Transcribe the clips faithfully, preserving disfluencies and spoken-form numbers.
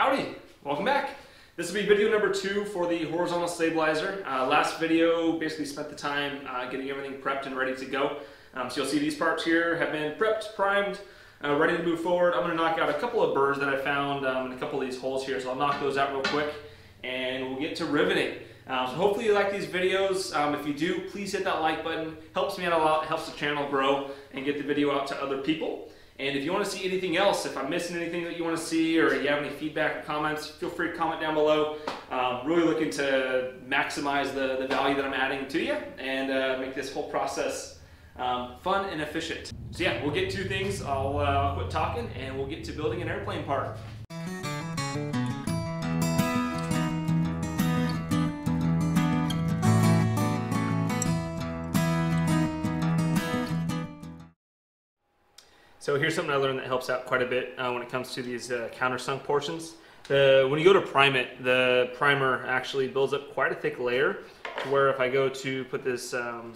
Howdy, welcome back. This will be video number two for the horizontal stabilizer. Uh, last video basically spent the time uh, getting everything prepped and ready to go. Um, so you'll see these parts here have been prepped, primed, uh, ready to move forward. I'm gonna knock out a couple of burrs that I found um, in a couple of these holes here. So I'll knock those out real quick and we'll get to riveting. Um, so hopefully you like these videos. Um, if you do, please hit that like button. Helps me out a lot, helps the channel grow and get the video out to other people. And if you want to see anything else, if I'm missing anything that you want to see or you have any feedback or comments, feel free to comment down below. Um, really looking to maximize the, the value that I'm adding to you and uh, make this whole process um, fun and efficient. So yeah, we'll get to things. I'll uh, quit talking and we'll get to building an airplane part. So here's something I learned that helps out quite a bit uh, when it comes to these uh, countersunk portions. The, when you go to prime it, the primer actually builds up quite a thick layer to where if I go to put this, um,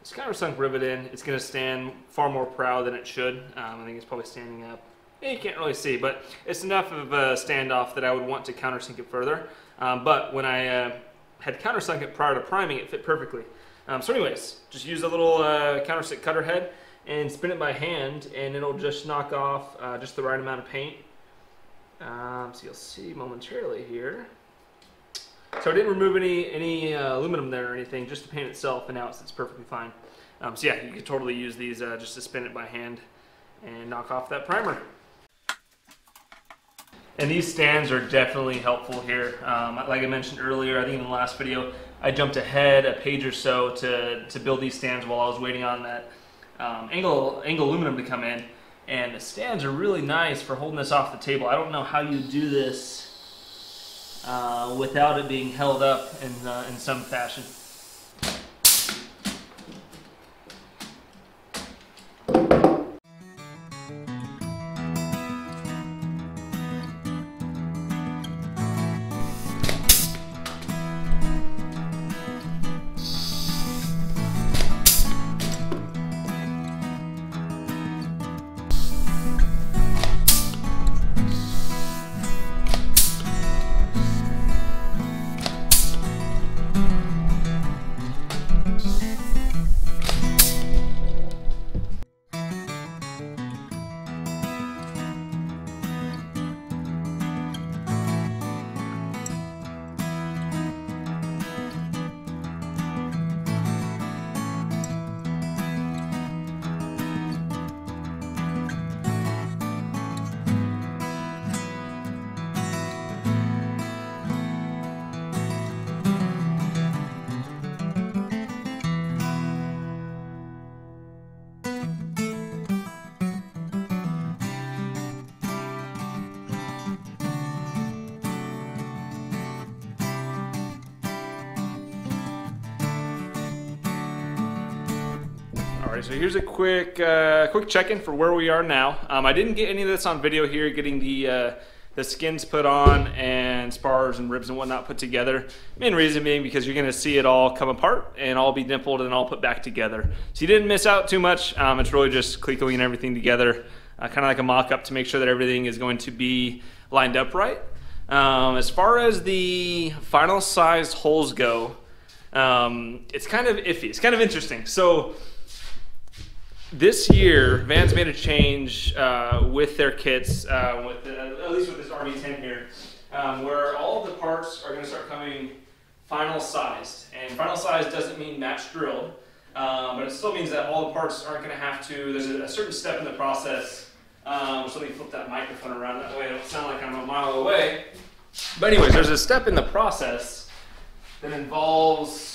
this countersunk rivet in, it's going to stand far more proud than it should. Um, I think it's probably standing up. You can't really see, but it's enough of a standoff that I would want to countersink it further. Um, but when I uh, had countersunk it prior to priming, it fit perfectly. Um, so anyways, just use a little uh, countersink cutter head and spin it by hand, and it'll just knock off uh, just the right amount of paint. Um, so you'll see momentarily here. So I didn't remove any any uh, aluminum there or anything, just the paint itself, and now it's, it's perfectly fine. Um, so yeah, you could totally use these uh, just to spin it by hand and knock off that primer. And these stands are definitely helpful here. Um, like I mentioned earlier, I think in the last video, I jumped ahead a page or so to, to build these stands while I was waiting on that Um, angle, angle aluminum to come in, and the stands are really nice for holding this off the table. I don't know how you do this uh, without it being held up in, uh, in some fashion. So here's a quick uh, quick check-in for where we are now. Um, I didn't get any of this on video here, getting the uh, the skins put on and spars and ribs and whatnot put together. Main reason being because you're gonna see it all come apart and all be dimpled and all put back together. So you didn't miss out too much. Um, it's really just Clecoing everything together, uh, kind of like a mock-up to make sure that everything is going to be lined up right. Um, as far as the final size holes go, um, it's kind of iffy, it's kind of interesting. So this year, Vans made a change uh, with their kits, uh, with the, at least with this R V ten here, um, where all of the parts are going to start coming final sized. And final size doesn't mean match drilled, um, but it still means that all the parts aren't going to have to, there's a, a certain step in the process. Um, so let me flip that microphone around that way, it'll sound like I'm a mile away. But anyways, there's a step in the process that involves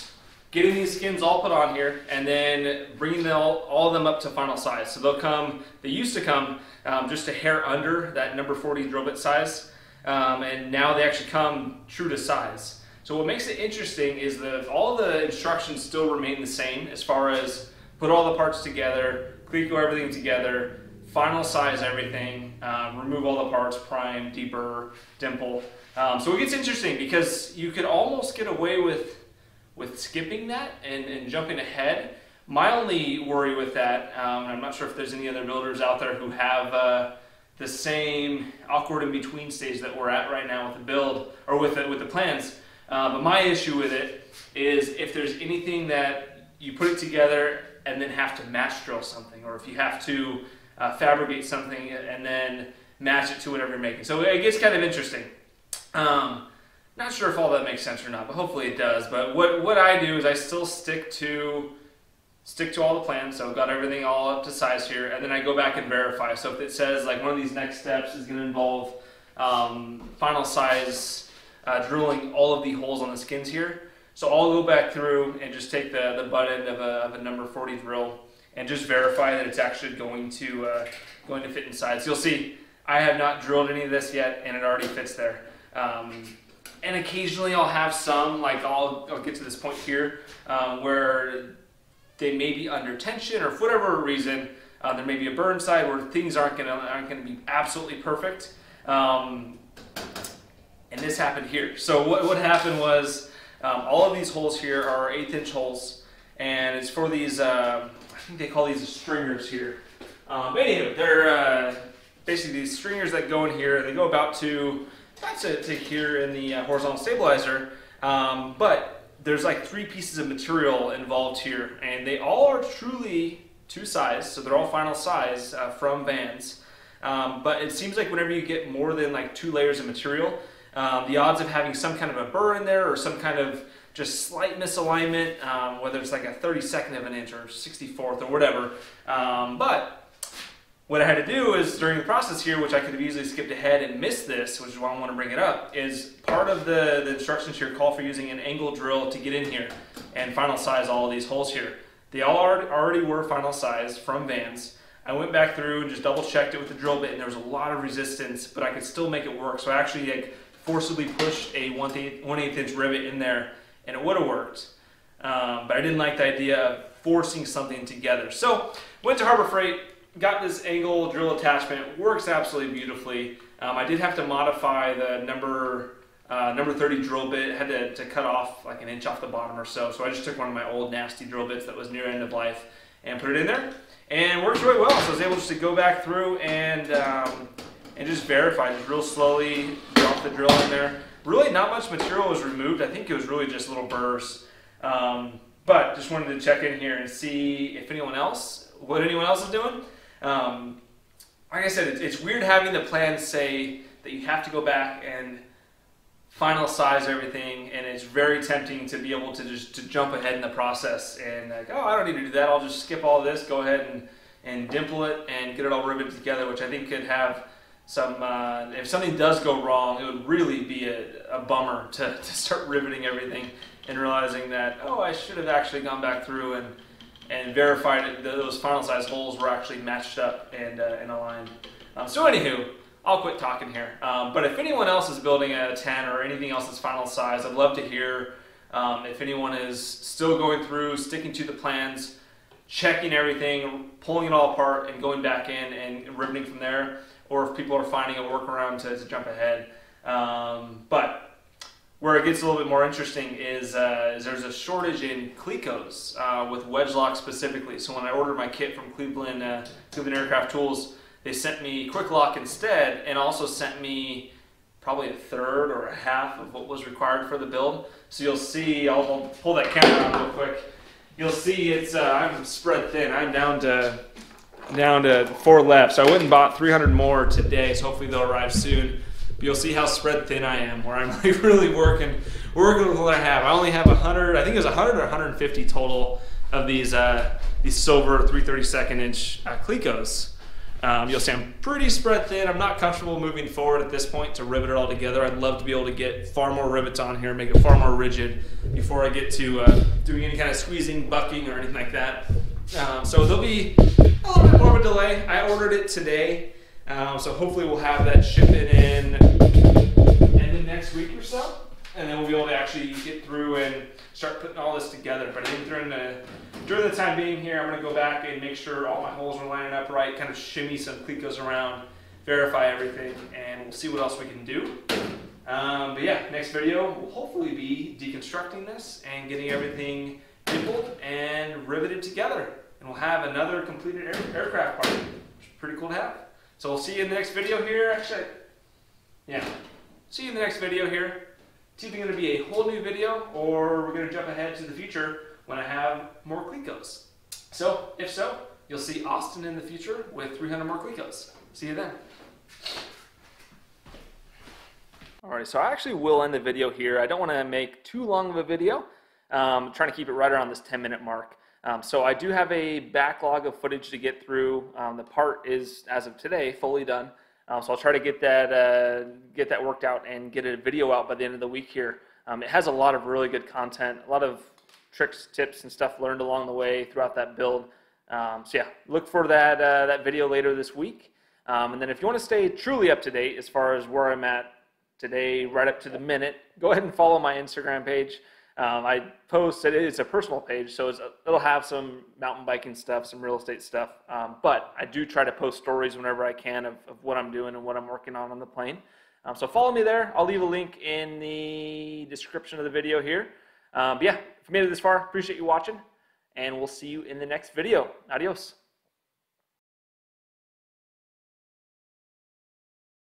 getting these skins all put on here and then bringing them all, all of them up to final size. So they'll come, they used to come um, just a hair under that number forty drill bit size, um, and now they actually come true to size. So what makes it interesting is that all the instructions still remain the same as far as put all the parts together, Cleco everything together, final size everything, um, remove all the parts, prime, deburr, dimple. Um, so it gets interesting because you could almost get away with with skipping that and, and jumping ahead. My only worry with that, um, and I'm not sure if there's any other builders out there who have uh, the same awkward in between stage that we're at right now with the build, or with the, with the plans. Uh, but my issue with it is if there's anything that you put it together and then have to match drill something, or if you have to uh, fabricate something and then match it to whatever you're making. So it gets kind of interesting. Um, not sure if all that makes sense or not, but hopefully it does. But what, what I do is I still stick to stick to all the plans, so I've got everything all up to size here, and then I go back and verify. So if it says like one of these next steps is going to involve um, final size uh, drilling all of the holes on the skins here, so I'll go back through and just take the, the butt end of a, of a number forty drill and just verify that it's actually going to, uh, going to fit inside. So you'll see I have not drilled any of this yet, and it already fits there. Um, and occasionally I'll have some, like I'll, I'll get to this point here um, where they may be under tension, or for whatever reason, uh, there may be a burn side where things aren't gonna, aren't gonna be absolutely perfect. Um, and this happened here. So what, what happened was, um, all of these holes here are eighth inch holes, and it's for these, uh, I think they call these stringers here. Um, anywho, they're uh, basically these stringers that go in here. They go about to, about to, to here in the uh, horizontal stabilizer, um, but there's like three pieces of material involved here, and they all are truly to size, so they're all final size uh, from Vans. Um, but it seems like whenever you get more than like two layers of material, um, the odds of having some kind of a burr in there or some kind of just slight misalignment, um, whether it's like a thirty-second of an inch or sixty-fourth or whatever. Um, but what I had to do is during the process here, which I could have easily skipped ahead and missed this, which is why I want to bring it up, is part of the, the instructions here call for using an angle drill to get in here and final size all of these holes here. They all already were final size from Vans. I went back through and just double checked it with the drill bit, and there was a lot of resistance, but I could still make it work. So I actually like forcibly pushed a one eighth inch rivet in there, and it would have worked. Um, but I didn't like the idea of forcing something together. So went to Harbor Freight, got this angle drill attachment, works absolutely beautifully. Um, I did have to modify the number uh, number thirty drill bit, had to, to cut off like an inch off the bottom or so. So I just took one of my old nasty drill bits that was near end of life and put it in there, and worked really well. So I was able just to go back through and um, and just verify, just real slowly drop the drill in there. Really not much material was removed. I think it was really just little burrs. Um, but just wanted to check in here and see if anyone else, what anyone else is doing. Um, like I said, it's, it's weird having the plan say that you have to go back and final size everything, and it's very tempting to be able to just to jump ahead in the process and like, oh, I don't need to do that. I'll just skip all this, go ahead and, and dimple it and get it all riveted together, which I think could have some, uh, if something does go wrong, it would really be a, a bummer to, to start riveting everything and realizing that, oh, I should have actually gone back through and and verified that those final size holes were actually matched up and, uh, and aligned. Um, so anywho, I'll quit talking here. Um, but if anyone else is building a ten or anything else that's final size, I'd love to hear um, if anyone is still going through, sticking to the plans, checking everything, pulling it all apart and going back in and riveting from there, or if people are finding a workaround to, to jump ahead. Um, but where it gets a little bit more interesting is, uh, is there's a shortage in Clecos uh, with wedge lock specifically. So when I ordered my kit from Cleveland, uh, Cleveland Aircraft Tools, they sent me Quick Lock instead, and also sent me probably a third or a half of what was required for the build. So you'll see, I'll, I'll pull that camera out real quick. You'll see it's, uh, I'm spread thin. I'm down to, down to four left. So I went and bought three hundred more today, so hopefully they'll arrive soon. You'll see how spread thin I am, where I'm like really working, working with what I have. I only have one hundred, I think it was one hundred or one hundred fifty total of these uh, these silver three thirty-second inch uh, Clecos. Um, you'll see I'm pretty spread thin. I'm not comfortable moving forward at this point to rivet it all together. I'd love to be able to get far more rivets on here, make it far more rigid before I get to uh, doing any kind of squeezing, bucking, or anything like that. Um, so there'll be a little bit more of a delay. I ordered it today. Um, so hopefully we'll have that shipping in in the next week or so, and then we'll be able to actually get through and start putting all this together. But I think during the during the time being here, I'm going to go back and make sure all my holes are lining up right, kind of shimmy some Clecos around, verify everything, and we'll see what else we can do. Um, but yeah, next video will hopefully be deconstructing this and getting everything dimpled and riveted together, and we'll have another completed air, aircraft part, which is pretty cool to have. So we'll see you in the next video here. Actually, yeah, see you in the next video here. It's either going to be a whole new video or we're going to jump ahead to the future when I have more Clecos. So if so, you'll see Austin in the future with three hundred more Clecos. See you then. All right, so I actually will end the video here. I don't want to make too long of a video. Um, I'm trying to keep it right around this ten minute mark. Um, so I do have a backlog of footage to get through. Um, the part is, as of today, fully done. Um, so I'll try to get that, uh, get that worked out and get a video out by the end of the week here. Um, it has a lot of really good content, a lot of tricks, tips, and stuff learned along the way throughout that build. Um, so yeah, look for that, uh, that video later this week. Um, and then if you want to stay truly up to date as far as where I'm at today, right up to the minute, go ahead and follow my Instagram page. Um, I post it, it's a personal page, so it's a, it'll have some mountain biking stuff, some real estate stuff, um, but I do try to post stories whenever I can of, of what I'm doing and what I'm working on on the plane. Um, so follow me there. I'll leave a link in the description of the video here. Um, but yeah, if you made it this far, appreciate you watching, and we'll see you in the next video. Adios.